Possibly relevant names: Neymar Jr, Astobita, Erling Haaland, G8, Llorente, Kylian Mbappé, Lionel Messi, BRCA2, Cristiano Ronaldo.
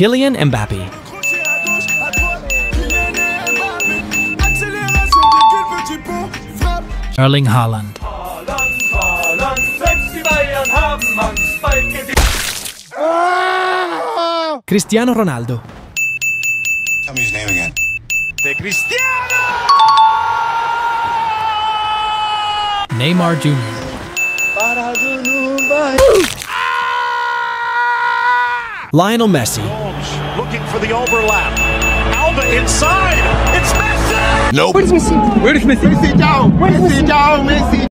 Kylian Mbappé. Erling Haaland. Cristiano Ronaldo. Tell me his name again. De Cristiano! Neymar Jr. Lionel Messi. Looking for the overlap. Alba inside. It's Messi. Nope. Where's Messi? Where's Messi? Messi down. Where's Messi down? Messi.